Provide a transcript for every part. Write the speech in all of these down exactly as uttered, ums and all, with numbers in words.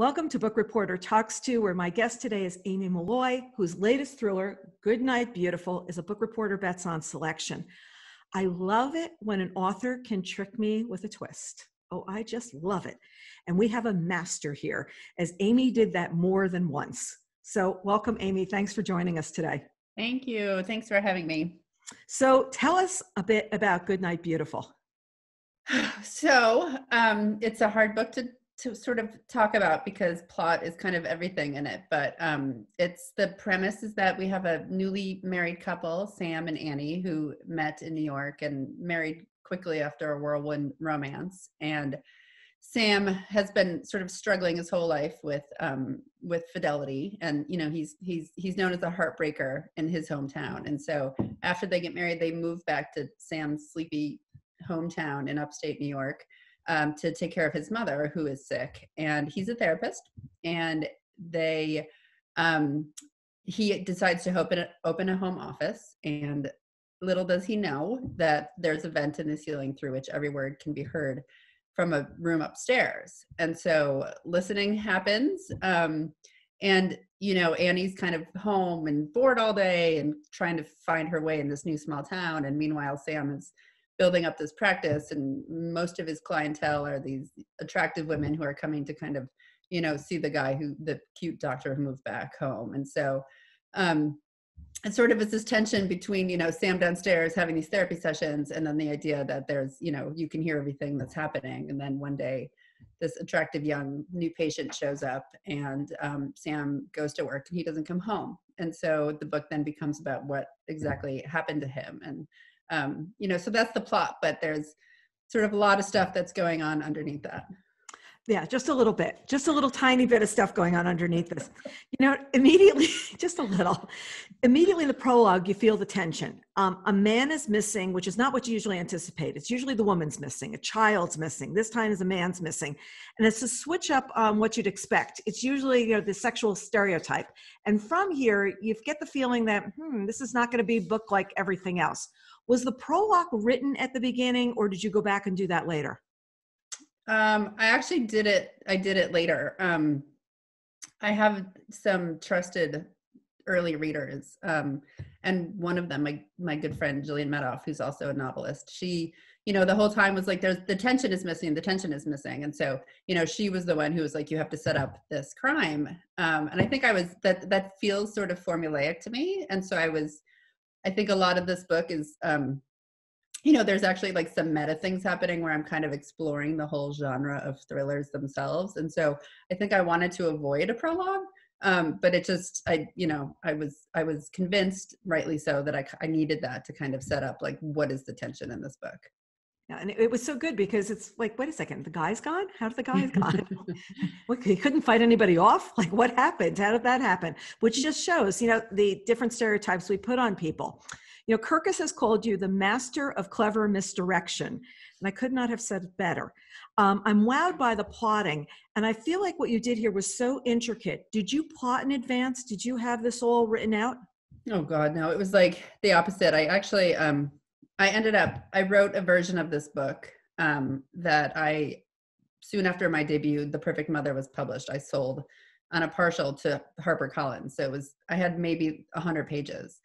Welcome to Book Reporter Talks To, where my guest today is Aimee Molloy, whose latest thriller, Goodnight Beautiful, is a Book Reporter Bets On selection. I love it when an author can trick me with a twist. Oh, I just love it. And we have a master here, as Aimee did that more than once. So welcome, Aimee. Thanks for joining us today. Thank you. Thanks for having me. So tell us a bit about Goodnight Beautiful. So um, it's a hard book to, to sort of talk about because plot is kind of everything in it. But um, it's the premise is that we have a newly married couple, Sam and Annie, who met in New York and married quickly after a whirlwind romance. And Sam has been sort of struggling his whole life with um, with fidelity, and you know he's he's he's known as a heartbreaker in his hometown. And so after they get married, they move back to Sam's sleepy hometown in upstate New York um, to take care of his mother, who is sick. And he's a therapist, and they um, he decides to open a, open a home office. And little does he know that there's a vent in the ceiling through which every word can be heard from a room upstairs. And so listening happens. Um, and, you know, Annie's kind of home and bored all day and trying to find her way in this new small town. And meanwhile, Sam is building up this practice, and most of his clientele are these attractive women who are coming to kind of, you know, see the guy who, the cute doctor who moved back home. And so um, it sort of is this tension between, you know, Sam downstairs having these therapy sessions, and then the idea that there's, you know, you can hear everything that's happening. And then one day this attractive young new patient shows up, and um, Sam goes to work and he doesn't come home. And so the book then becomes about what exactly happened to him. And, um, you know, so that's the plot, but there's sort of a lot of stuff that's going on underneath that. Yeah, just a little bit, just a little tiny bit of stuff going on underneath this. You know, immediately, just a little, immediately in the prologue, you feel the tension. Um, a man is missing, which is not what you usually anticipate. It's usually the woman's missing, a child's missing. This time is a man's missing. And it's a switch up on what you'd expect. It's usually, you know, the sexual stereotype. And from here, you get the feeling that, hmm, this is not going to be a book like everything else. Was the prologue written at the beginning, or did you go back and do that later? Um, I actually did it. I did it later. Um, I have some trusted early readers. Um, and one of them, my, my good friend, Jillian Madoff, who's also a novelist, she, you know, the whole time was like, there's the tension is missing, the tension is missing. And so, you know, she was the one who was like, you have to set up this crime. Um, and I think I was, that, that feels sort of formulaic to me. And so I was, I think a lot of this book is, um, you know, there's actually like some meta things happening where I'm kind of exploring the whole genre of thrillers themselves. And so I think I wanted to avoid a prologue, um, but it just, I, you know, I was, I was convinced, rightly so, that I, I needed that to kind of set up like, what is the tension in this book? Yeah, and it, it was so good because it's like, wait a second, the guy's gone? How did the guy's gone? What, he couldn't fight anybody off? Like, what happened? How did that happen? Which just shows, you know, the different stereotypes we put on people. You know, Kirkus has called you the master of clever misdirection, and I could not have said it better. Um, I'm wowed by the plotting, and I feel like what you did here was so intricate. Did you plot in advance? Did you have this all written out? Oh, God, no. It was like the opposite. I actually, um, I ended up, I wrote a version of this book um, that I, soon after my debut, The Perfect Mother, was published. I sold on a partial to HarperCollins, so it was, I had maybe one hundred pages.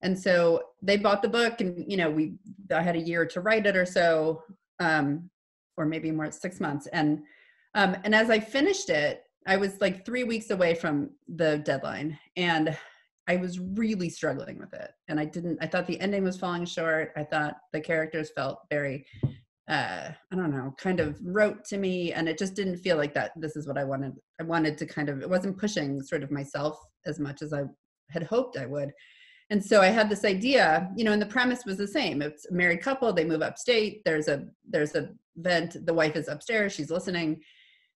And so they bought the book, and, you know, we, I had a year to write it or so, um, or maybe more, six months. And, um, and as I finished it, I was like three weeks away from the deadline, and I was really struggling with it. And I didn't, I thought the ending was falling short. I thought the characters felt very, uh, I don't know, kind of rote to me. And it just didn't feel like that. This is what I wanted. I wanted to kind of, it wasn't pushing sort of myself as much as I had hoped I would. And so I had this idea, you know, and the premise was the same. It's a married couple, they move upstate, there's a, there's a vent, the wife is upstairs, she's listening.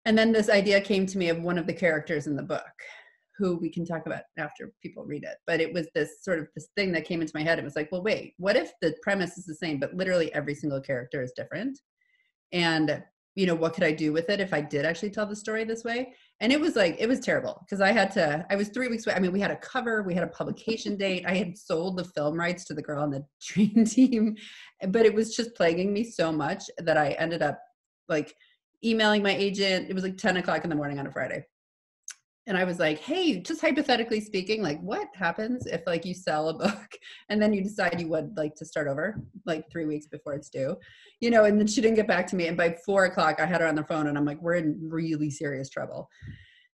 And then this idea came to me of one of the characters in the book, who we can talk about after people read it. But it was this sort of this thing that came into my head. It was like, well, wait, what if the premise is the same, but literally every single character is different? And, you know, what could I do with it if I did actually tell the story this way? And it was like, it was terrible because I had to, I was three weeks away. I mean, we had a cover, we had a publication date. I had sold the film rights to The Girl on the Dream Team, but it was just plaguing me so much that I ended up like emailing my agent. It was like ten o'clock in the morning on a Friday. And I was like, hey, just hypothetically speaking, like what happens if like you sell a book and then you decide you would like to start over like three weeks before it's due, you know, and then she didn't get back to me. And by four o'clock I had her on the phone and I'm like, we're in really serious trouble.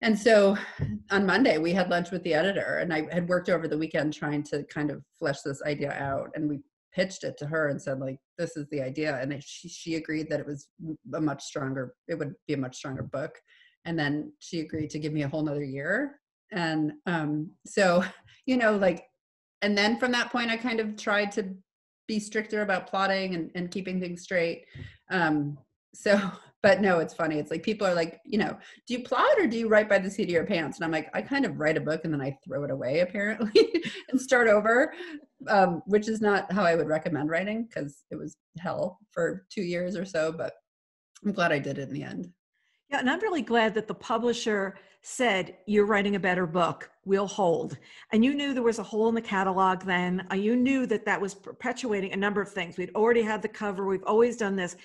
And so on Monday we had lunch with the editor, and I had worked over the weekend trying to kind of flesh this idea out. And we pitched it to her and said like, this is the idea. And she, she agreed that it was a much stronger, it would be a much stronger book. And then she agreed to give me a whole nother year. And um, so, you know, like, and then from that point, I kind of tried to be stricter about plotting and, and keeping things straight. Um, so, but no, it's funny. It's like, people are like, you know, do you plot or do you write by the seat of your pants? And I'm like, I kind of write a book and then I throw it away apparently and start over, um, which is not how I would recommend writing, because it was hell for two years or so, but I'm glad I did it in the end. Yeah, and I'm really glad that the publisher said, you're writing a better book, we'll hold. And you knew there was a hole in the catalog then. You knew that that was perpetuating a number of things. We'd already had the cover, we've always done this.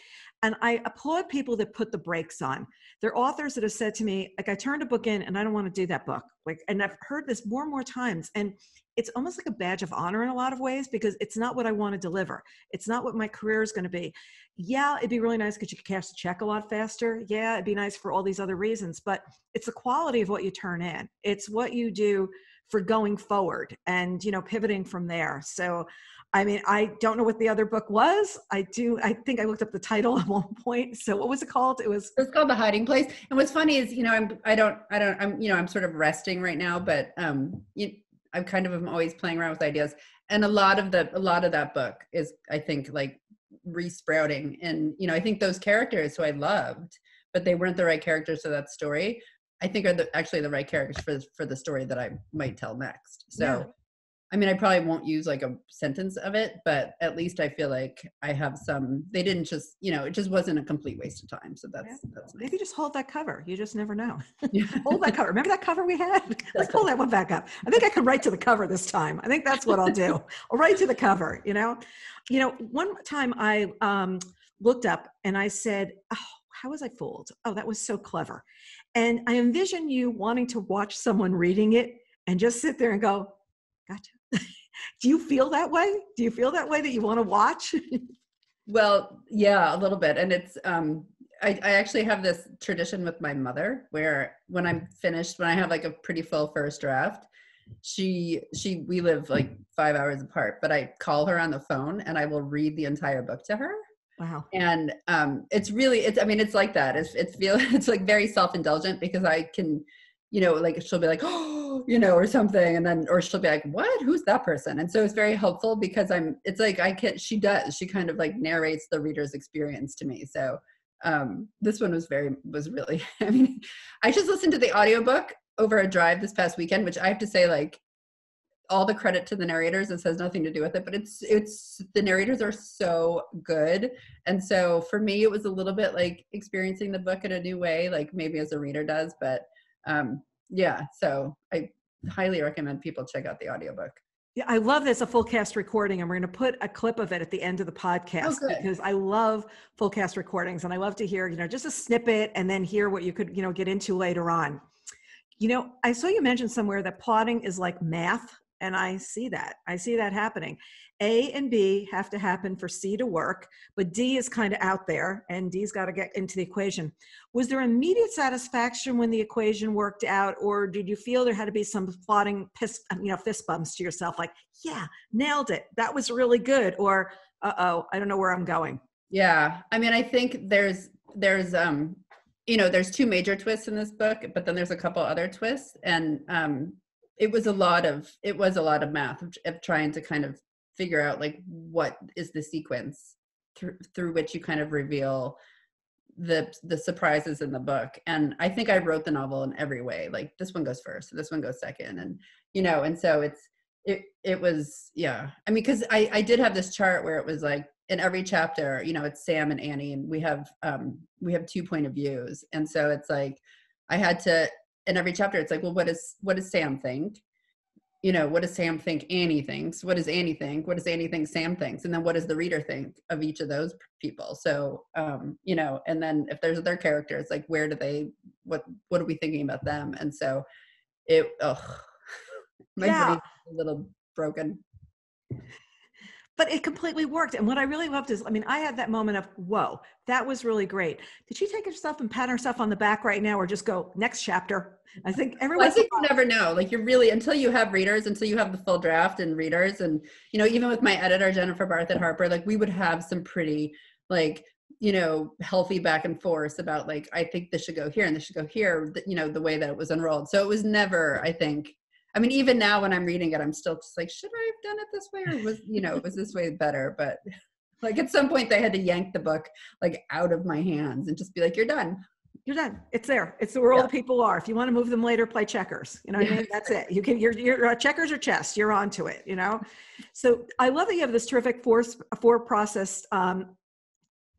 And I applaud people that put the brakes on. There are authors that have said to me, like, I turned a book in and I don't want to do that book. Like, and I've heard this more and more times. And it's almost like a badge of honor in a lot of ways, because it's not what I want to deliver. It's not what my career is going to be. Yeah, it'd be really nice because you could cash the check a lot faster. Yeah, it'd be nice for all these other reasons, but it's the quality of what you turn in. It's what you do for going forward and, you know, pivoting from there. So, I mean, I don't know what the other book was. I do. I think I looked up the title at one point. So what was it called? It was, it's called The Hiding Place. And what's funny is, you know, I'm, I don't, I don't, I'm, you know, I'm sort of resting right now, but, um, you, I'm kind of, I'm always playing around with ideas. And a lot of the, a lot of that book is, I think, like re-sprouting. And, you know, I think those characters who I loved, but they weren't the right characters for that story, I think are the, actually the right characters for, for the story that I might tell next. So, yeah. I mean, I probably won't use like a sentence of it, but at least I feel like I have some, they didn't just, you know, it just wasn't a complete waste of time. So that's, yeah. that's nice. Maybe just hold that cover. You just never know. Yeah. Hold that cover. Remember that cover we had? That's Let's pull that one back up. I think I could write to the cover this time. I think that's what I'll do. I'll write to the cover, you know? You know, one time I um, looked up and I said, oh, how was I fooled? Oh, that was so clever. And I envision you wanting to watch someone reading it and just sit there and go, gotcha. Do you feel that way? Do you feel that way that you want to watch? Well, yeah, a little bit. And it's, um, I, I actually have this tradition with my mother where when I'm finished, when I have like a pretty full first draft, she, she, we live like five hours apart, but I call her on the phone and I will read the entire book to her. Wow. And, um, it's really, it's, I mean, it's like that. It's, it's feel, it's like very self-indulgent because I can, you know, like she'll be like, oh, you know, or something. And then, or she'll be like, what, who's that person? And so it's very helpful because I'm, it's like, I can't, she does, she kind of like narrates the reader's experience to me. So, um, this one was very, was really, I mean, I just listened to the audiobook over a drive this past weekend, which I have to say, like, all the credit to the narrators. This has nothing to do with it, but it's, it's, the narrators are so good. And so for me, it was a little bit like experiencing the book in a new way, like maybe as a reader does, but Um, yeah, so I highly recommend people check out the audiobook. Yeah, I love this, a full cast recording, and we're going to put a clip of it at the end of the podcast oh, because I love full cast recordings and I love to hear, you know, just a snippet and then hear what you could, you know, get into later on. You know, I saw you mention somewhere that plotting is like math, and I see that. I see that happening. A and B have to happen for C to work, but D is kind of out there and D's got to get into the equation. Was there immediate satisfaction when the equation worked out, or did you feel there had to be some plotting piss, you know, fist bumps to yourself like, yeah, nailed it. That was really good. Or, uh-oh, I don't know where I'm going. Yeah. I mean, I think there's, there's, um, you know, there's two major twists in this book, but then there's a couple other twists. And, um, it was a lot of, it was a lot of math of, of trying to kind of figure out like what is the sequence through, through which you kind of reveal the the surprises in the book. And I think I wrote the novel in every way, like this one goes first, this one goes second, and you know, and so it's it it was yeah. I mean, because I I did have this chart where it was like in every chapter, you know, it's Sam and Annie, and we have um we have two point of views, and so it's like I had to in every chapter it's like, well, what is what does Sam think? You know, what does Sam think Annie thinks? What does Annie think? What does Annie think Sam thinks? And then what does the reader think of each of those people? So, um, you know, and then if there's other characters, like where do they, what, what are we thinking about them? And so it, ugh, my yeah. brain's a little broken. But it completely worked. And what I really loved is, I mean, I had that moment of, whoa, that was really great. Did she take herself and pat herself on the back right now, or just go next chapter? I think everyone. Well, I think you never know. Like, you're really, until you have readers, until you have the full draft and readers. And, you know, even with my editor, Jennifer Barth at Harper, like, we would have some pretty, like, you know, healthy back and forth about, like, I think this should go here and this should go here, you know, the way that it was unrolled. So it was never, I think, I mean, even now when I'm reading it, I'm still just like, should I have done it this way, or was, you know, was this way better? But like, at some point they had to yank the book like out of my hands and just be like, you're done. You're done. It's there. It's where yeah. all the people are. If you want to move them later, play checkers. You know what yeah. I mean? That's it. You can, you're, you're checkers or chess. You're onto it, you know? So I love that you have this terrific four, four process, um,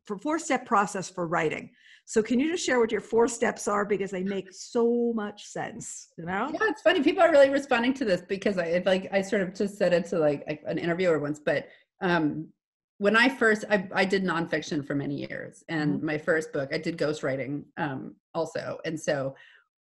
for four-step process for writing. So can you just share what your four steps are, because they make so much sense, you know? Yeah, it's funny. People are really responding to this, because I like I sort of just said it to like an interviewer once, but um, when I first, I, I did nonfiction for many years, and mm-hmm. my first book, I did ghostwriting um, also. And so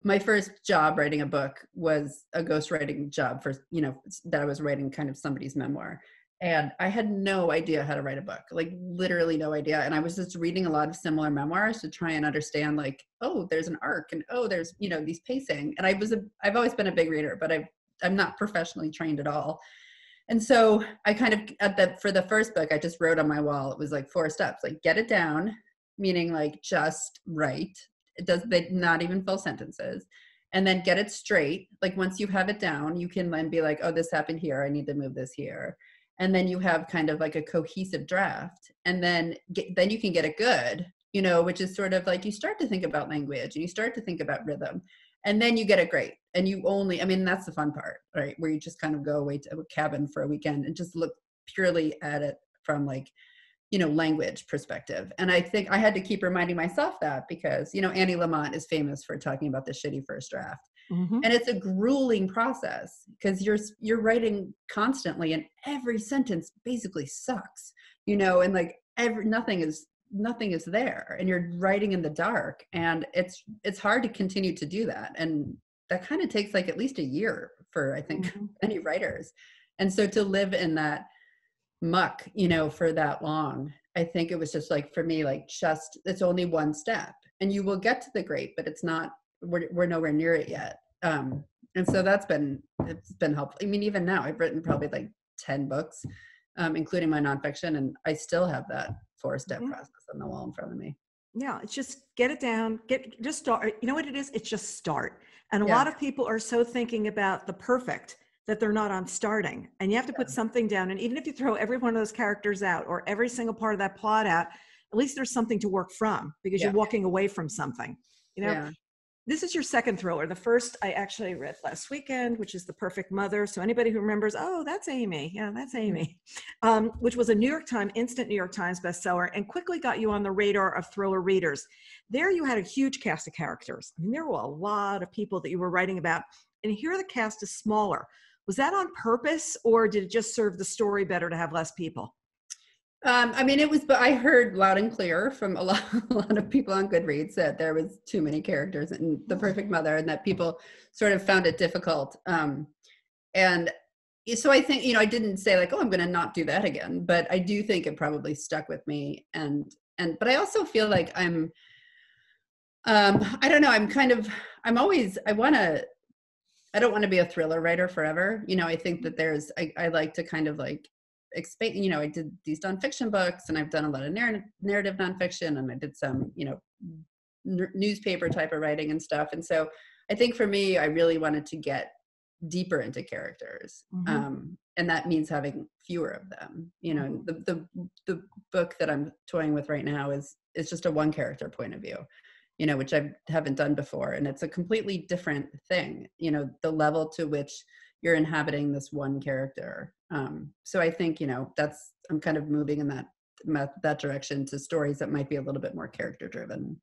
my first job writing a book was a ghostwriting job for, you know, that I was writing kind of somebody's memoir. And I had no idea how to write a book, like literally no idea. And I was just reading a lot of similar memoirs to try and understand, like, oh, there's an arc, and oh, there's, you know, these pacing. And I was, a, I've always been a big reader, but I've, I'm not professionally trained at all. And so I kind of, at the, for the first book, I just wrote on my wall, it was like four steps, like get it down, meaning like just write. It does, they, not even full sentences. And then get it straight. Like once you have it down, you can then be like, oh, this happened here. I need to move this here. And then you have kind of like a cohesive draft, and then get, then you can get it good, you know, which is sort of like you start to think about language and you start to think about rhythm, and then you get it great. And you only, I mean, that's the fun part, right? Where you just kind of go away to a cabin for a weekend and just look purely at it from like, you know, language perspective. And I think I had to keep reminding myself that, because, you know, Anne Lamott is famous for talking about the shitty first draft. Mm-hmm. And it's a grueling process, because you're, you're writing constantly, and every sentence basically sucks, you know, and like every, nothing is, nothing is there, and you're writing in the dark, and it's, it's hard to continue to do that. And that kind of takes like at least a year for, I think, mm-hmm. many writers. And so to live in that muck, you know, for that long, I think it was just like, for me, like just, it's only one step, and you will get to the great, but it's not, We're, we're nowhere near it yet. Um, and so that's been, it's been helpful. I mean, even now I've written probably like ten books, um, including my nonfiction. And I still have that four step yeah. process on the wall in front of me. Yeah. It's just get it down, get, just start. You know what it is? It's just start. And a yeah. lot of people are so thinking about the perfect that they're not on starting, and you have to yeah. put something down. And even if you throw every one of those characters out, or every single part of that plot out, at least there's something to work from, because yeah. you're walking away from something, you know? Yeah. This is your second thriller. The first I actually read last weekend, which is The Perfect Mother. So anybody who remembers, oh, that's Aimee. Yeah, that's Aimee. Um, which was a New York Times, instant New York Times bestseller, and quickly got you on the radar of thriller readers. There you had a huge cast of characters. I mean, there were a lot of people that you were writing about. And here the cast is smaller. Was that on purpose, or did it just serve the story better to have less people? Um, I mean, it was, but I heard loud and clear from a lot, a lot of people on Goodreads that there was too many characters in The Perfect Mother, and that people sort of found it difficult. Um, and so I think, you know, I didn't say like, oh, I'm going to not do that again, but I do think it probably stuck with me. And, and, but I also feel like I'm, um, I don't know, I'm kind of, I'm always, I want to, I don't want to be a thriller writer forever. You know, I think that there's, I, I like to kind of like, expand, you know, I did these nonfiction books, and I've done a lot of narrative, narrative nonfiction, and I did some, you know, n- newspaper type of writing and stuff. And so I think for me, I really wanted to get deeper into characters. Mm-hmm. Um, and that means having fewer of them, you know, the, the, the book that I'm toying with right now is, is just a one character point of view, you know, which I haven't done before. And it's a completely different thing, you know, the level to which you're inhabiting this one character. Um, so I think, you know, that's, I'm kind of moving in that, that direction to stories that might be a little bit more character driven.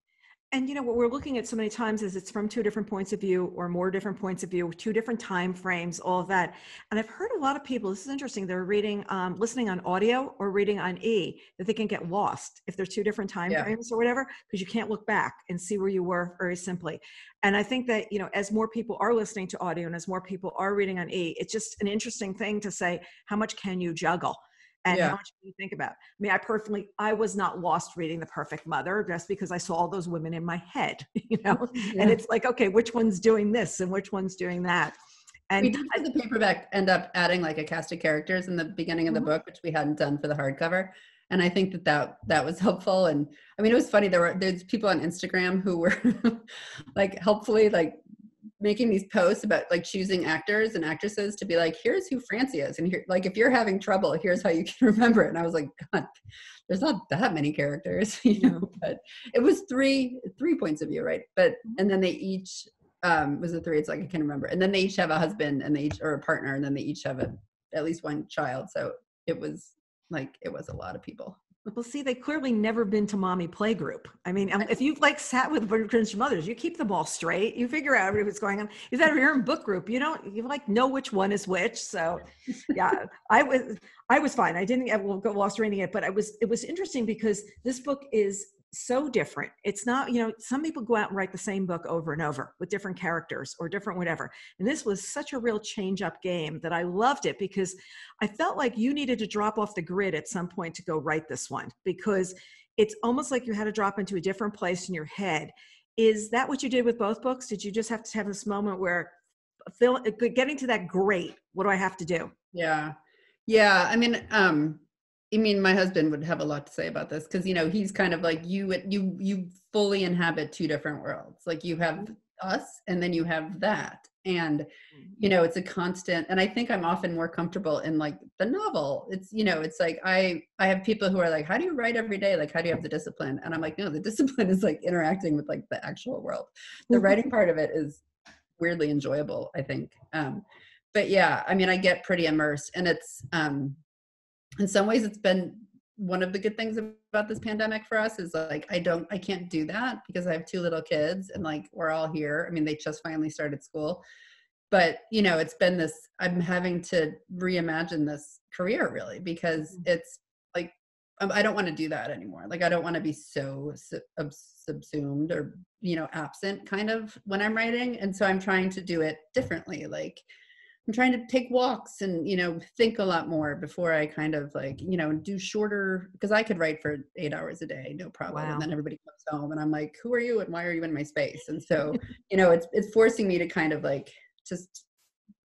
And you know, what we're looking at so many times is it's from two different points of view or more different points of view, two different time frames, all of that. And I've heard a lot of people, this is interesting, they're reading, um, listening on audio or reading on E, that they can get lost if they're two different time yeah. frames or whatever, because you can't look back and see where you were very simply. And I think that, you know, as more people are listening to audio and as more people are reading on E, it's just an interesting thing to say, how much can you juggle? And yeah. how much do you think about? I mean, I personally, I was not lost reading The Perfect Mother just because I saw all those women in my head, you know? Yeah. And it's like, okay, which one's doing this and which one's doing that? And we did, for the paperback, end up adding like a cast of characters in the beginning of the mm-hmm. book, which we hadn't done for the hardcover. And I think that that, that was helpful. And I mean, it was funny. There were, there's people on Instagram who were like, helpfully, like, making these posts about like choosing actors and actresses to be like, here's who Francie is. And here, like, if you're having trouble, here's how you can remember it. And I was like, God, there's not that many characters, you know, but it was three, three points of view. Right. But, and then they each, um, was it three? It's like, I can't remember. And then they each have a husband and they each, or a partner. And then they each have a, at least one child. So it was like, it was a lot of people. Well, see, they clearly never been to mommy playgroup. I mean, if you've like sat with bunch mothers, you keep them all straight. You figure out what's going on. You've had your own book group. You don't, you like know which one is which. So yeah, I was, I was fine. I didn't get lost reading it, but I was, it was interesting because this book is so different. It's not, you know, some people go out and write the same book over and over with different characters or different whatever. And this was such a real change up game that I loved it, because I felt like you needed to drop off the grid at some point to go write this one, because it's almost like you had to drop into a different place in your head. Is that what you did with both books? Did you just have to have this moment where feel, getting to that great, what do I have to do? Yeah. Yeah. I mean, um, I mean, my husband would have a lot to say about this, because, you know, he's kind of like, you, you, you fully inhabit two different worlds. Like, you have us and then you have that. And, you know, it's a constant, and I think I'm often more comfortable in like the novel. It's, you know, it's like, I, I have people who are like, how do you write every day? Like, how do you have the discipline? And I'm like, no, the discipline is like interacting with like the actual world. The writing part of it is weirdly enjoyable, I think. Um, but yeah, I mean, I get pretty immersed, and it's, um, in some ways, it's been one of the good things about this pandemic for us, is like, I don't, I can't do that because I have two little kids, and like, we're all here. I mean, they just finally started school, but you know, it's been this, I'm having to reimagine this career really, because it's like, I don't want to do that anymore. Like, I don't want to be so subsumed or, you know, absent kind of when I'm writing. And so I'm trying to do it differently. Like, I'm trying to take walks and, you know, think a lot more before I kind of like, you know, do shorter, because I could write for eight hours a day, no problem. Wow. And then everybody comes home and I'm like, who are you and why are you in my space? And so, you know, it's, it's forcing me to kind of like just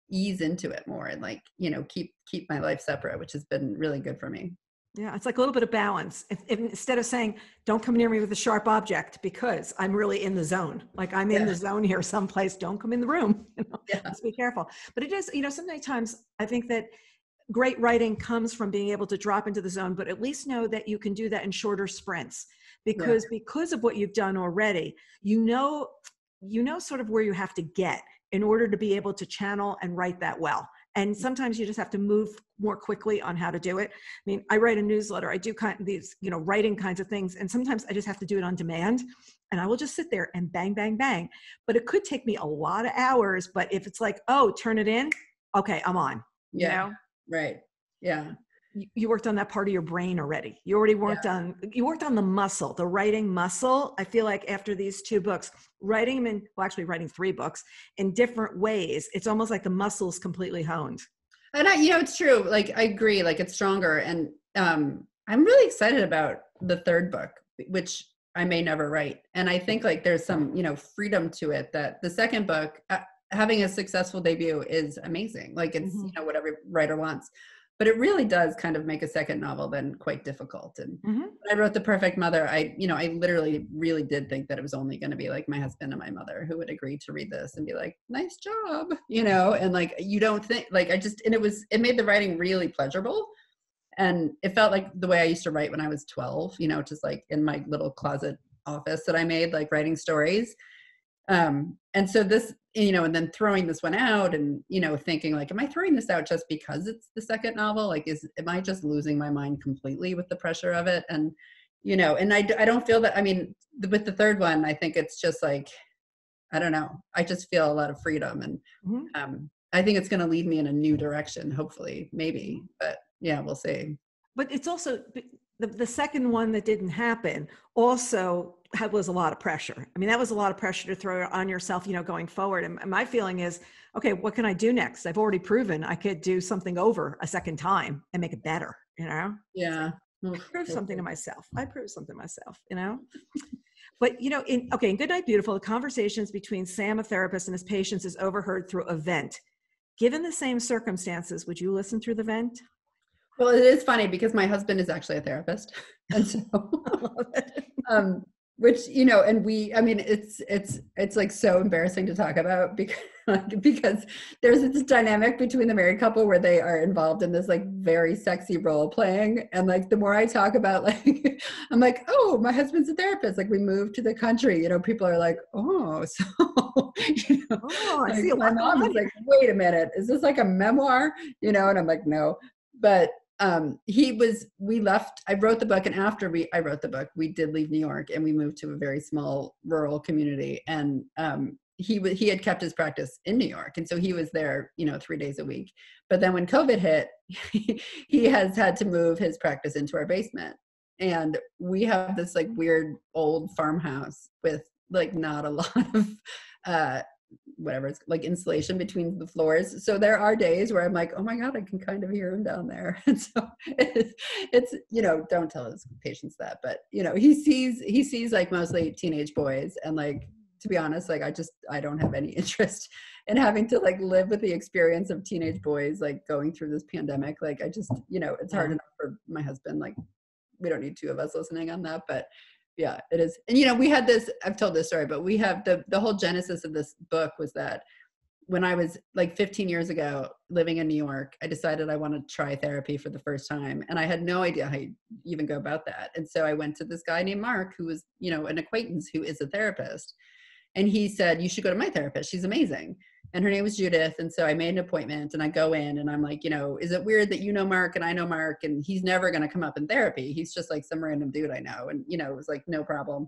ease into it more and like, you know, keep, keep my life separate, which has been really good for me. Yeah. It's like a little bit of balance. If, if instead of saying, don't come near me with a sharp object because I'm really in the zone, like I'm yeah. in the zone here someplace, don't come in the room. You know? Yeah. Just be careful. But it is, you know, sometimes I think that great writing comes from being able to drop into the zone, but at least know that you can do that in shorter sprints, because, yeah. because of what you've done already, you know, you know, sort of where you have to get in order to be able to channel and write that well. And sometimes you just have to move more quickly on how to do it. I mean, I write a newsletter. I do kind of these, you know, writing kinds of things. And sometimes I just have to do it on demand. And I will just sit there and bang, bang, bang. But it could take me a lot of hours. But if it's like, oh, turn it in. Okay, I'm on. Yeah, you know? Right. Yeah. You worked on that part of your brain already. You already worked yeah. on, you worked on the muscle, the writing muscle. I feel like after these two books, writing them in, well, actually writing three books in different ways, it's almost like the muscle's completely honed. And I, you know, it's true. Like, I agree, like it's stronger. And um, I'm really excited about the third book, which I may never write. And I think like there's some, you know, freedom to it, that the second book, uh, having a successful debut is amazing. Like it's, mm-hmm. you know, what every writer wants. But it really does kind of make a second novel then quite difficult. And mm-hmm. when I wrote The Perfect Mother, I, you know, I literally really did think that it was only going to be like my husband and my mother who would agree to read this and be like, nice job, you know, and like, you don't think like, I just, and it was, it made the writing really pleasurable. And it felt like the way I used to write when I was twelve, you know, just like in my little closet office that I made, like writing stories. Um, and so this, you know, and then throwing this one out and, you know, thinking like, am I throwing this out just because it's the second novel? Like, is, am I just losing my mind completely with the pressure of it? And, you know, and I, I don't feel that, I mean, the, with the third one, I think it's just like, I don't know. I just feel a lot of freedom, and mm-hmm. um, I think it's going to lead me in a new direction, hopefully, maybe, but yeah, we'll see. But it's also, the, the second one that didn't happen also had, was a lot of pressure. I mean, that was a lot of pressure to throw on yourself, you know, going forward. And my feeling is, okay, what can I do next? I've already proven I could do something over a second time and make it better, you know? Yeah. I proved something to myself. I proved something to myself, you know? But, you know, in, okay, in Goodnight Beautiful, the conversations between Sam, a therapist, and his patients is overheard through a vent. Given the same circumstances, would you listen through the vent? Well, it is funny because my husband is actually a therapist. And so, I love it. Um, which, you know, and we, I mean, it's, it's, it's like so embarrassing to talk about because, like, because there's this dynamic between the married couple where they are involved in this like very sexy role playing. And like, the more I talk about, like, I'm like, oh, my husband's a therapist. Like, we moved to the country, you know, people are like, oh, so, you know, oh, I like, see my mom is like, wait a minute, is this like a memoir? You know? And I'm like, no, but um he was we left I wrote the book, and after we I wrote the book we did leave New York and we moved to a very small rural community, and um he was he had kept his practice in New York, and so he was there, you know, three days a week. But then when COVID hit, he, he has had to move his practice into our basement, and we have this like weird old farmhouse with like not a lot of uh whatever, it's like insulation between the floors. So there are days where I'm like, oh my God, I can kind of hear him down there. And so it's, it's, you know, don't tell his patients that, but you know, he sees, he sees like mostly teenage boys. And like, to be honest, like I just, I don't have any interest in having to like live with the experience of teenage boys, like going through this pandemic. Like I just, you know, it's hard enough for my husband. Like we don't need two of us listening on that, but yeah, it is. And, you know, we had this, I've told this story, but we have the, the whole genesis of this book was that when I was like fifteen years ago living in New York, I decided I wanted to try therapy for the first time. And I had no idea how you even go about that. And so I went to this guy named Mark, who was, you know, an acquaintance who is a therapist. And he said, you should go to my therapist. She's amazing. And her name was Judith. And so I made an appointment, and I go in and I'm like, you know, is it weird that you know Mark and I know Mark and he's never going to come up in therapy? He's just like some random dude I know. And, you know, it was like, no problem.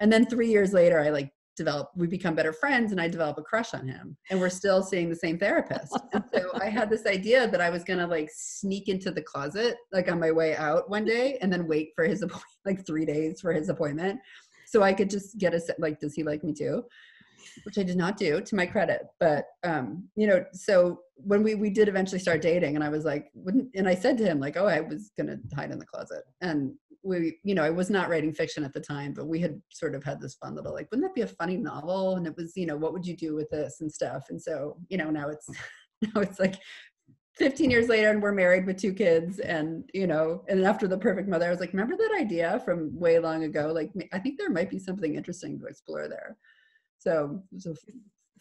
And then three years later, I like develop, we become better friends, and I develop a crush on him, and we're still seeing the same therapist. And so I had this idea that I was going to like sneak into the closet, like on my way out one day, and then wait for his appointment, like three days for his appointment. So I could just get a set, like, does he like me too? Which I did not do, to my credit. But, um, you know, so when we, we did eventually start dating, and I was like, wouldn't, and I said to him, like, oh, I was going to hide in the closet. And we, you know, I was not writing fiction at the time, but we had sort of had this fun little, like, wouldn't that be a funny novel? And it was, you know, what would you do with this and stuff? And so, you know, now it's, now it's like fifteen years later, and we're married with two kids, and, you know, and after The Perfect Mother, I was like, remember that idea from way long ago? Like, I think there might be something interesting to explore there. So it was a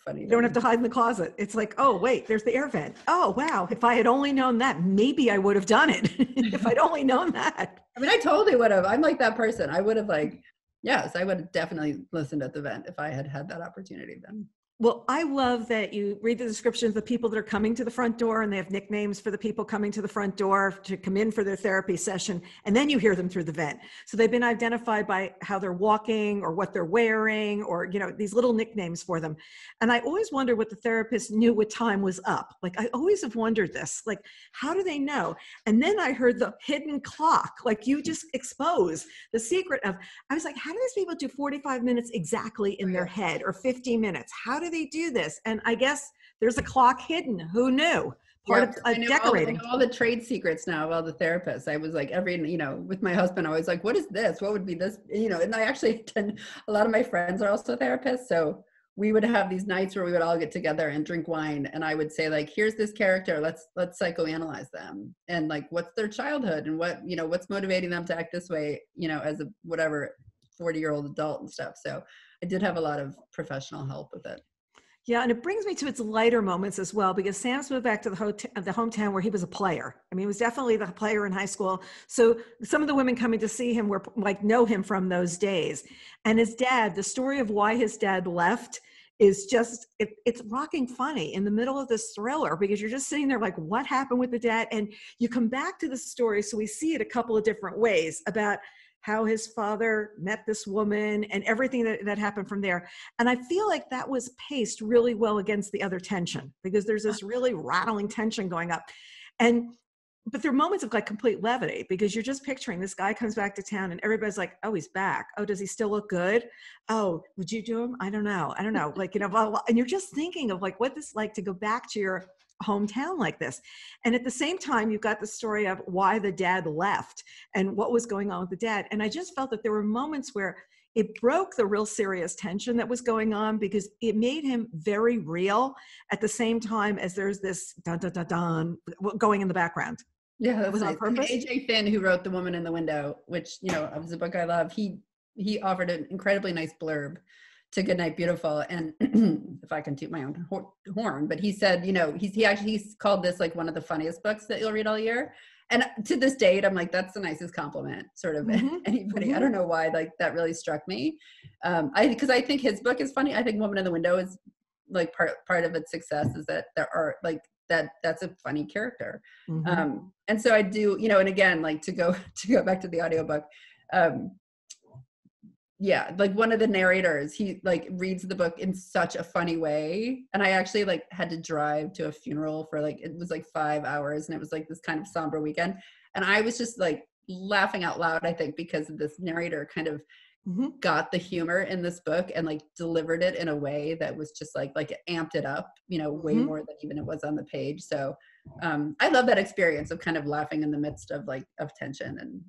funny. You don't have to hide in the closet. It's like, oh, wait, there's the air vent. Oh, wow. If I had only known that, maybe I would have done it. If I'd only known that. I mean, I totally would have. I'm like that person. I would have like, yes, I would have definitely listened at the vent if I had had that opportunity then. Well, I love that you read the descriptions of the people that are coming to the front door, and they have nicknames for the people coming to the front door to come in for their therapy session. And then you hear them through the vent. So they've been identified by how they're walking or what they're wearing, or, you know, these little nicknames for them. And I always wonder what the therapist knew what time was up. Like, I always have wondered this, like, how do they know? And then I heard the hidden clock, like you just expose the secret of, I was like, how do these people do forty-five minutes exactly in their head, or fifty minutes? How do do they do this? And I guess there's a clock hidden. Who knew? Part yep. of uh, I decorating. All, I all the trade secrets now of all the therapists. I was like, every, you know, with my husband, I was like, what is this? What would be this? You know, and I actually, and a lot of my friends are also therapists. So we would have these nights where we would all get together and drink wine. And I would say like, here's this character, let's, let's psychoanalyze them. And like, what's their childhood, and what, you know, what's motivating them to act this way, you know, as a whatever forty year old adult and stuff. So I did have a lot of professional help with it. Yeah, and it brings me to its lighter moments as well, because Sam's moved back to the, hotel, the hometown where he was a player. I mean, he was definitely the player in high school. So some of the women coming to see him were like, know him from those days. And his dad, the story of why his dad left is just, it, it's rocking funny in the middle of this thriller, because you're just sitting there like, what happened with the dad? And you come back to the story. So we see it a couple of different ways about how his father met this woman and everything that, that happened from there. And I feel like that was paced really well against the other tension, because there's this really rattling tension going up. And, but there are moments of like complete levity, because you're just picturing this guy comes back to town and everybody's like, oh, he's back. Oh, does he still look good? Oh, would you do him? I don't know. I don't know. Like, you know, blah, blah. And you're just thinking of like what this like to go back to your hometown like this. And at the same time, you've got the story of why the dad left and what was going on with the dad. And I just felt that there were moments where it broke the real serious tension that was going on, because it made him very real at the same time as there's this dun dun dun dun going in the background. Yeah, that was on purpose. A J Finn, who wrote The Woman in the Window, which, you know, was a book I love, he he offered an incredibly nice blurb to Goodnight Beautiful. And if I can toot my own horn, but he said, you know, he's, he actually he's called this like one of the funniest books that you'll read all year. And to this date, I'm like, that's the nicest compliment, sort of mm-hmm. anybody. Mm-hmm. I don't know why, like that really struck me. Um, I because I think his book is funny. I think Woman in the Window is like part part of its success is that there are like that that's a funny character. Mm-hmm. Um, and so I do, you know, and again, like to go to go back to the audiobook. Um, Yeah, like one of the narrators, he like reads the book in such a funny way. And I actually like had to drive to a funeral for like, it was like five hours and it was like this kind of somber weekend. And I was just like laughing out loud, I think, because this narrator kind of mm-hmm. got the humor in this book and like delivered it in a way that was just like, like it amped it up, you know, way mm-hmm. more than even it was on the page. So um, I love that experience of kind of laughing in the midst of like, of tension and,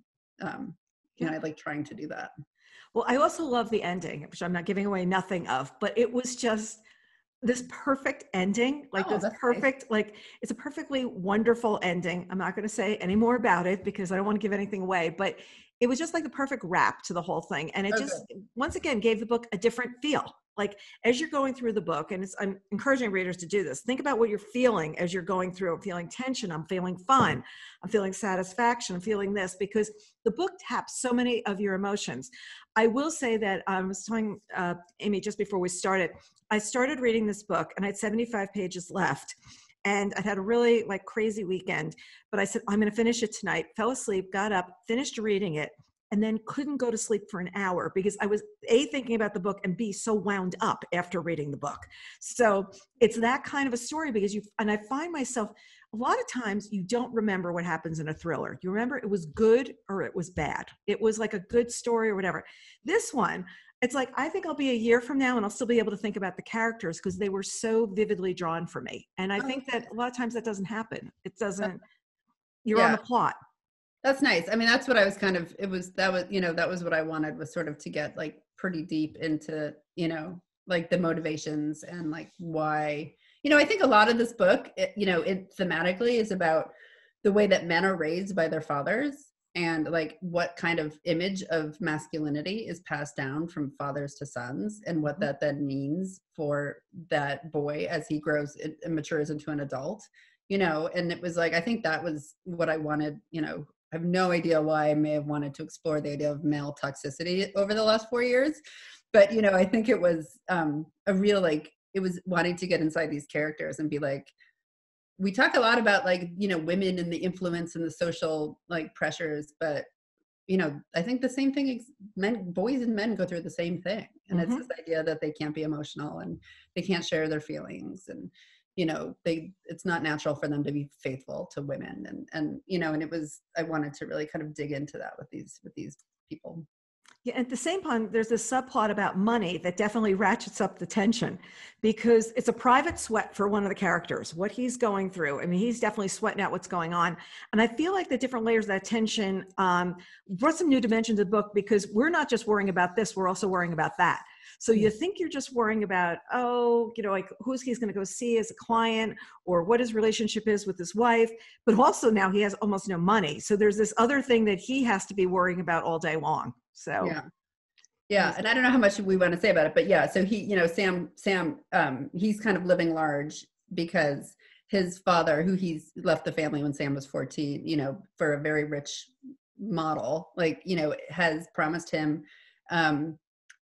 um, you yeah. know, I like trying to do that. Well, I also love the ending, which I'm not giving away nothing of, but it was just this perfect ending, like oh, this perfect, nice. Like it's a perfectly wonderful ending. I'm not going to say any more about it because I don't want to give anything away, but it was just like the perfect wrap to the whole thing. And it okay. just, once again, gave the book a different feel. Like as you're going through the book, and it's, I'm encouraging readers to do this, think about what you're feeling as you're going through. I'm feeling tension, I'm feeling fun, I'm feeling satisfaction, I'm feeling this, because the book taps so many of your emotions. I will say that um, I was telling uh, Aimee just before we started, I started reading this book and I had seventy-five pages left. And I'd had a really like crazy weekend, but I said, I'm gonna finish it tonight. Fell asleep, got up, finished reading it, and then couldn't go to sleep for an hour because I was A, thinking about the book, and B, so wound up after reading the book. So it's that kind of a story, because you, and I find myself, a lot of times you don't remember what happens in a thriller. You remember it was good or it was bad. It was like a good story or whatever. This one, it's like, I think I'll be a year from now and I'll still be able to think about the characters because they were so vividly drawn for me. And I think that a lot of times that doesn't happen. It doesn't, you're yeah. on the plot. That's nice. I mean, that's what I was kind of, it was, that was, you know, that was what I wanted, was sort of to get like pretty deep into, you know, like the motivations and like why, you know, I think a lot of this book, it, you know, it thematically is about the way that men are raised by their fathers. And like what kind of image of masculinity is passed down from fathers to sons, and what that then means for that boy as he grows and matures into an adult, you know? And it was like, I think that was what I wanted, you know, I have no idea why I may have wanted to explore the idea of male toxicity over the last four years. But, you know, I think it was um, a real, like, it was wanting to get inside these characters and be like, we talk a lot about like, you know, women and the influence and the social like pressures, but you know, I think the same thing, men, boys and men go through the same thing. And mm-hmm. it's this idea that they can't be emotional and they can't share their feelings. And, you know, they, it's not natural for them to be faithful to women. And, and, you know, and it was, I wanted to really kind of dig into that with these, with these people. Yeah, at the same time, there's this subplot about money that definitely ratchets up the tension, because it's a private sweat for one of the characters, what he's going through. I mean, he's definitely sweating out what's going on. And I feel like the different layers of that tension um, brought some new dimension to the book, because we're not just worrying about this, we're also worrying about that. So you think you're just worrying about, oh, you know, like who's he's going to go see as a client, or what his relationship is with his wife, but also now he has almost no money. So there's this other thing that he has to be worrying about all day long. So yeah. Yeah. And I don't know how much we want to say about it, but yeah. So he, you know, Sam, Sam, um, he's kind of living large because his father, who he's left the family when Sam was fourteen, you know, for a very rich model, like, you know, has promised him, um,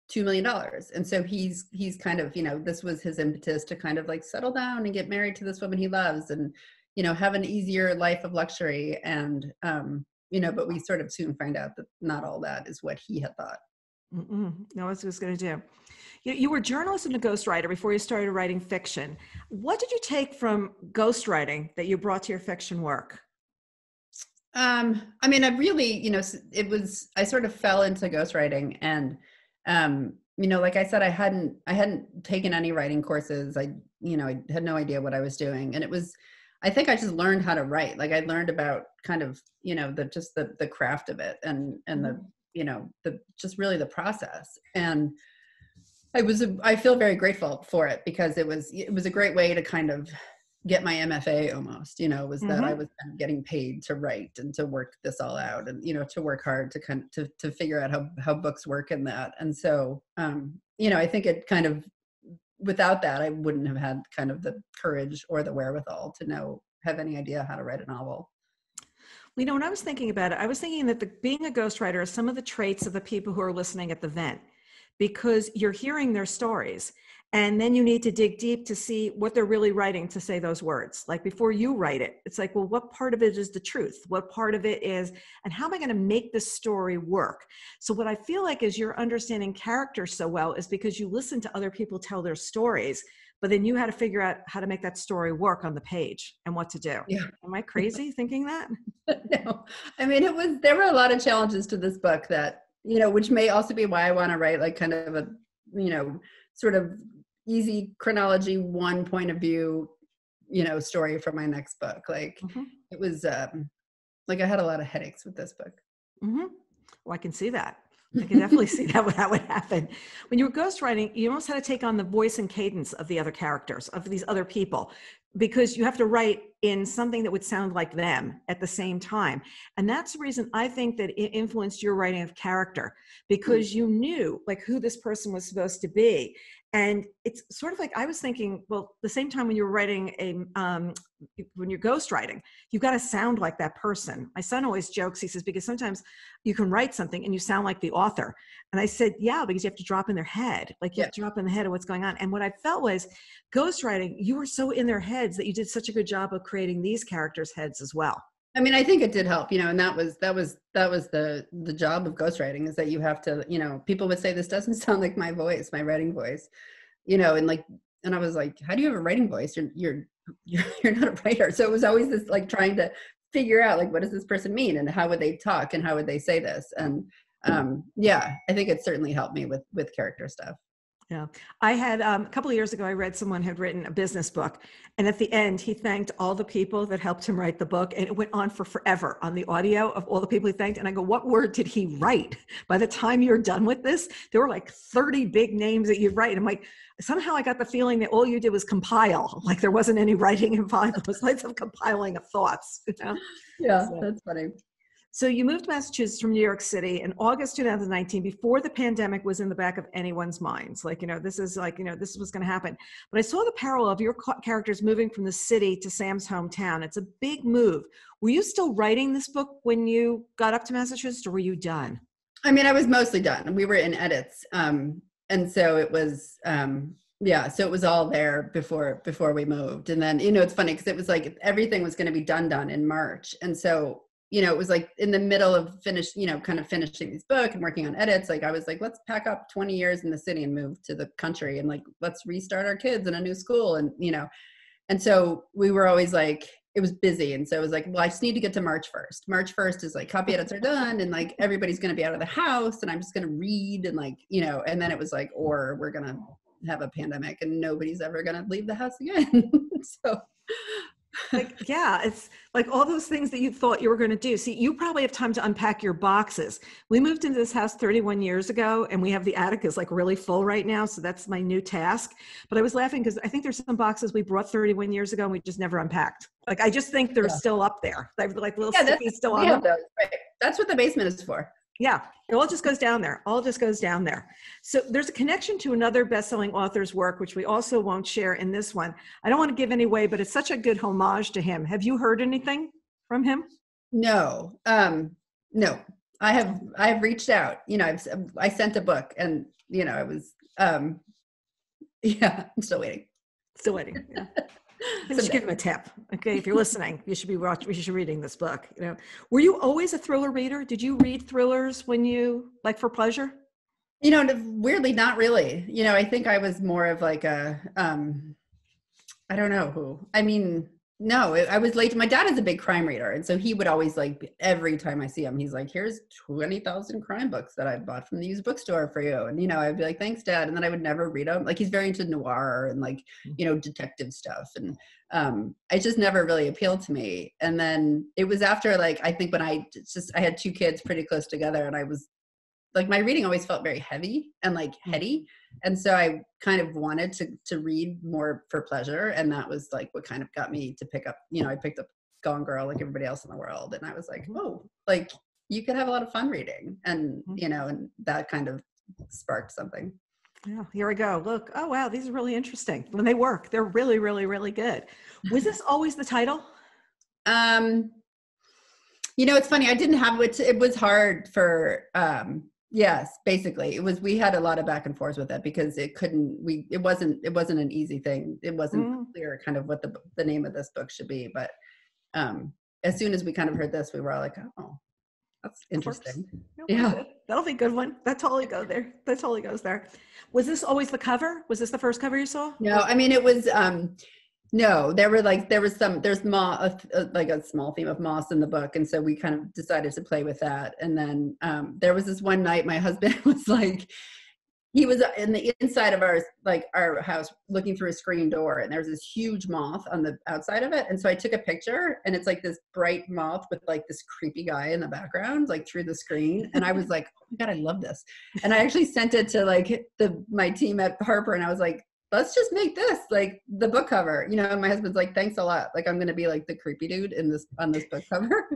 two million dollars. And so he's, he's kind of, you know, this was his impetus to kind of like settle down and get married to this woman he loves and, you know, have an easier life of luxury. And, um, you know, but we sort of soon find out that not all that is what he had thought. Mm-mm. No, that's what it's going to do. You, you were a journalist and a ghostwriter before you started writing fiction. What did you take from ghostwriting that you brought to your fiction work? Um, I mean, I really, you know, it was, I sort of fell into ghostwriting and, um, you know, like I said, I hadn't, I hadn't taken any writing courses. I, you know, I had no idea what I was doing. And it was, I think I just learned how to write. Like I learned about kind of, you know, the, just the, the craft of it and, and the, you know, the, just really the process. And I was, I feel very grateful for it because it was, it was a great way to kind of get my M F A almost, you know, was that mm-hmm. I was kind of getting paid to write and to work this all out and, you know, to work hard to kind of, to, to figure out how, how books work in that. And so, um, you know, I think it kind of, without that, I wouldn't have had kind of the courage or the wherewithal to know, have any idea how to write a novel. You know, when I was thinking about it, I was thinking that the, being a ghostwriter is some of the traits of the people who are listening at the event, because you're hearing their stories and then you need to dig deep to see what they're really writing to say those words. Like before you write it, it's like, well, what part of it is the truth? What part of it is, and how am I going to make this story work? So what I feel like is you're understanding character so well is because you listen to other people tell their stories, but then you had to figure out how to make that story work on the page and what to do. Yeah. Am I crazy thinking that? No, I mean, it was, there were a lot of challenges to this book that, you know, which may also be why I want to write like kind of a, you know, sort of easy chronology, one point of view, you know, story for my next book. Like mm-hmm. it was, um, like I had a lot of headaches with this book. Mm-hmm. Well, I can see that. I can definitely see that that would happen. When you were ghostwriting, you almost had to take on the voice and cadence of the other characters, of these other people, because you have to write in something that would sound like them at the same time. And that's the reason I think that it influenced your writing of character, because you knew like who this person was supposed to be. And it's sort of like, I was thinking, well, the same time when you're writing a, um, when you're ghostwriting, you've got to sound like that person. My son always jokes, he says, because sometimes you can write something and you sound like the author. And I said, yeah, because you have to drop in their head, like you yeah. have to drop in the head of what's going on. And what I felt was ghostwriting, you were so in their heads that you did such a good job of creating these characters' heads as well. I mean, I think it did help, you know, and that was, that was, that was the, the job of ghostwriting is that you have to, you know, people would say, this doesn't sound like my voice, my writing voice, you know, and like, and I was like, how do you have a writing voice? You're, you're, you're not a writer. So it was always this, like trying to figure out like, what does this person mean? And how would they talk? And how would they say this? And um, yeah, I think it certainly helped me with, with character stuff. Yeah. I had um, a couple of years ago, I read someone had written a business book. And at the end, he thanked all the people that helped him write the book. And it went on for forever on the audio of all the people he thanked. And I go, what word did he write? By the time you're done with this, there were like thirty big names that you write. And I'm like, somehow I got the feeling that all you did was compile. Like there wasn't any writing involved. It was like some compiling of thoughts. You know? Yeah, so. That's funny. So you moved to Massachusetts from New York City in August two thousand nineteen, before the pandemic was in the back of anyone's minds. Like, you know, this is like, you know, this was going to happen. But I saw the parallel of your characters moving from the city to Sam's hometown. It's a big move. Were you still writing this book when you got up to Massachusetts, or were you done? I mean, I was mostly done. We were in edits. Um, and so it was, um, yeah, so it was all there before, before we moved. And then, you know, it's funny because it was like everything was going to be done, done in March. And so you know, it was like in the middle of finish, you know, kind of finishing this book and working on edits. Like I was like, let's pack up twenty years in the city and move to the country and like, let's restart our kids in a new school. And, you know, and so we were always like, it was busy. And so it was like, well, I just need to get to March first. March first is like copy edits are done. And like, everybody's going to be out of the house and I'm just going to read and like, you know, and then it was like, or we're going to have a pandemic and nobody's ever going to leave the house again. So like, yeah, it's like all those things that you thought you were going to do. See, you probably have time to unpack your boxes. We moved into this house thirty-one years ago and we have the attic is like really full right now. So that's my new task. But I was laughing because I think there's some boxes we brought thirty-one years ago and we just never unpacked. Like, I just think they're yeah. still up there. They're like little yeah, stickies still on them. Those, right? That's what the basement is for. Yeah. It all just goes down there. All just goes down there. So there's a connection to another best-selling author's work, which we also won't share in this one. I don't want to give any away, but it's such a good homage to him. Have you heard anything from him? No. Um, no. I have, I have reached out, you know, I've, I sent a book and, you know, I was, um, yeah, I'm still waiting. Still waiting. Yeah. I just give him a tip. Okay. If you're listening, you should be watching, you should be reading this book. You know, were you always a thriller reader? Did you read thrillers when you, like, for pleasure? You know, weirdly, not really. You know, I think I was more of like a, um, I don't know who, I mean, no, I was late. My dad is a big crime reader. And so he would always, like, every time I see him, he's like, here's twenty thousand crime books that I bought from the used bookstore for you. And, you know, I'd be like, thanks, Dad. And then I would never read them. Like, he's very into noir and, like, you know, detective stuff. And um, it just never really appealed to me. And then it was after, like, I think when I just, I had two kids pretty close together, and I was like, my reading always felt very heavy and, like, heady. And so I kind of wanted to to read more for pleasure. And that was, like, what kind of got me to pick up, you know, I picked up Gone Girl, like everybody else in the world. And I was like, oh, like, you could have a lot of fun reading. And, you know, and that kind of sparked something. Yeah, here we go. Look, oh, wow, these are really interesting. When they work, they're really, really, really good. Was this always the title? Um, you know, it's funny. I didn't have it. It was hard for... Um, Yes, basically it was, we had a lot of back and forth with it because it couldn't, we, it wasn't, it wasn't an easy thing. It wasn't mm. clear kind of what the the name of this book should be. But um, as soon as we kind of heard this, we were all like, oh, that's interesting. Nope, yeah. That'll be a good one. That totally goes there. That totally goes there. Was this always the cover? Was this the first cover you saw? No, I mean, it was, um, no, there were like, there was some, there's moss, like a small theme of moss in the book. And so we kind of decided to play with that. And then um, there was this one night, my husband was like, he was in the inside of our, like our house, looking through a screen door, and there was this huge moth on the outside of it. And so I took a picture, and it's like this bright moth with like this creepy guy in the background, like through the screen. And I was like, oh my God, I love this. And I actually sent it to like the, my team at Harper, and I was like, let's just make this like the book cover, you know. And my husband's like, thanks a lot. Like, I'm going to be like the creepy dude in this, on this book cover.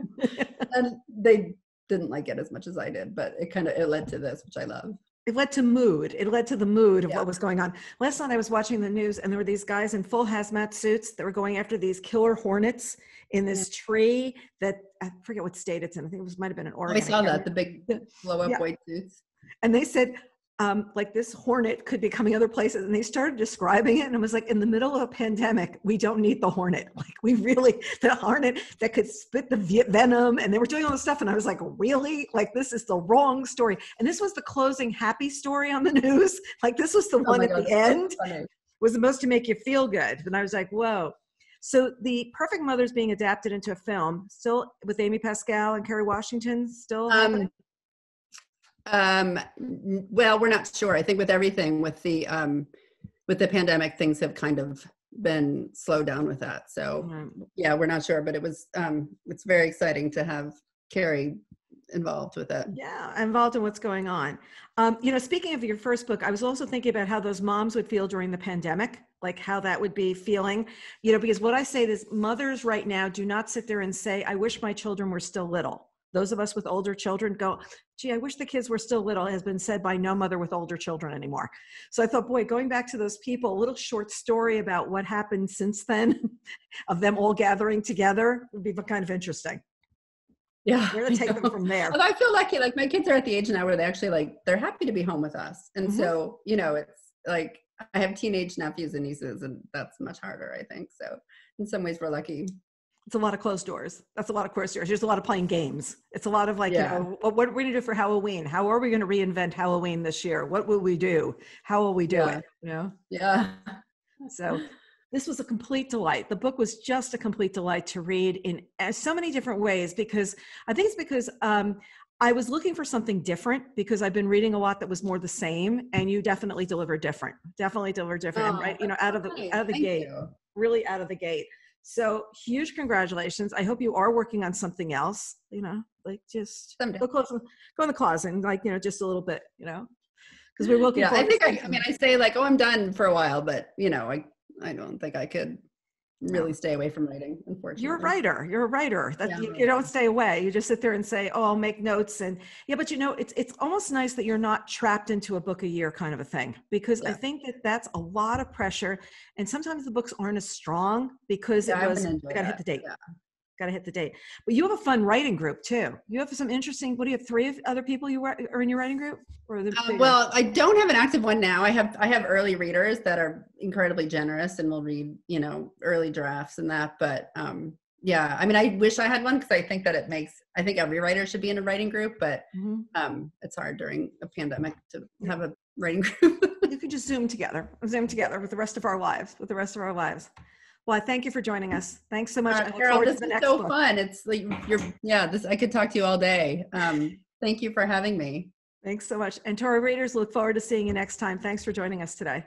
And they didn't like it as much as I did, but it kind of, it led to this, which I love. It led to mood. It led to the mood of yeah. what was going on. Last night I was watching the news, and there were these guys in full hazmat suits that were going after these killer hornets in this yeah. tree that I forget what state it's in. I think it was, might've been in Oregon. I saw I that, the big blow up yeah. white suits. And they said, Um, like this hornet could be coming other places, and they started describing it, and it was like, in the middle of a pandemic, we don't need the hornet. Like, we really, the hornet that could spit the venom, and they were doing all this stuff, and I was like, really? Like, this is the wrong story. And this was the closing happy story on the news. Like, this was the oh one at God, the end. So was supposed to make you feel good. And I was like, whoa. So The Perfect Mother is being adapted into a film, still with Aimee Pascal and Kerry Washington, still um, um well, we're not sure. I think with everything, with the um with the pandemic, things have kind of been slowed down with that, so right. yeah, we're not sure, but it was um it's very exciting to have Carrie involved with it. Yeah, involved in what's going on. Um you know, speaking of your first book, I was also thinking about how those moms would feel during the pandemic, like how that would be feeling, you know, because what I say is, mothers right now do not sit there and say, I wish my children were still little. Those of us with older children go, gee, I wish the kids were still little, has been said by no mother with older children anymore. So I thought, boy, going back to those people, a little short story about what happened since then of them all gathering together would be kind of interesting. Yeah. We're going to take them from there. Well, I feel lucky. Like, my kids are at the age now where they actually, like, they're happy to be home with us. And mm-hmm. so, you know, it's like, I have teenage nephews and nieces, and that's much harder, I think. So in some ways we're lucky. It's a lot of closed doors. That's a lot of closed doors. There's a lot of playing games. It's a lot of like, yeah. you know, what, what are we going to do for Halloween? How are we going to reinvent Halloween this year? What will we do? How will we do yeah. it? You know? Yeah. So this was a complete delight. The book was just a complete delight to read in so many different ways, because I think it's because um, I was looking for something different, because I've been reading a lot that was more the same, and you definitely deliver different, definitely deliver different, oh, and right, you know, out of the, nice. out of the Thank gate, you. really out of the gate. So huge congratulations. I hope you are working on something else, you know, like just go, close, go in the closet and like, you know, just a little bit, you know, because we're looking yeah, for I think I, I mean, I say like, oh, I'm done for a while, but you know, I, I don't think I could really no. stay away from writing, unfortunately. You're a writer. You're a writer. That, yeah, you, you don't stay away. You just sit there and say, oh, I'll make notes. And yeah, but you know, it's, it's almost nice that you're not trapped into a book a year kind of a thing, because yeah. I think that that's a lot of pressure. And sometimes the books aren't as strong because yeah, it was, I gotta that. hit the date. Yeah. got to hit the date. But you have a fun writing group too. You have some interesting, what do you have, three other people you were, are in your writing group? Or uh, well, I don't have an active one now. I have, I have early readers that are incredibly generous and will read, you know, early drafts and that. But um, yeah, I mean, I wish I had one because I think that it makes, I think every writer should be in a writing group, but mm-hmm. um, it's hard during a pandemic to have a writing group. You could just Zoom together, Zoom together with the rest of our lives, with the rest of our lives. Well, I thank you for joining us. Thanks so much. Uh, Carol, this is so book. fun. It's like, you're, yeah, this, I could talk to you all day. Um, thank you for having me. Thanks so much. And to our readers, look forward to seeing you next time. Thanks for joining us today.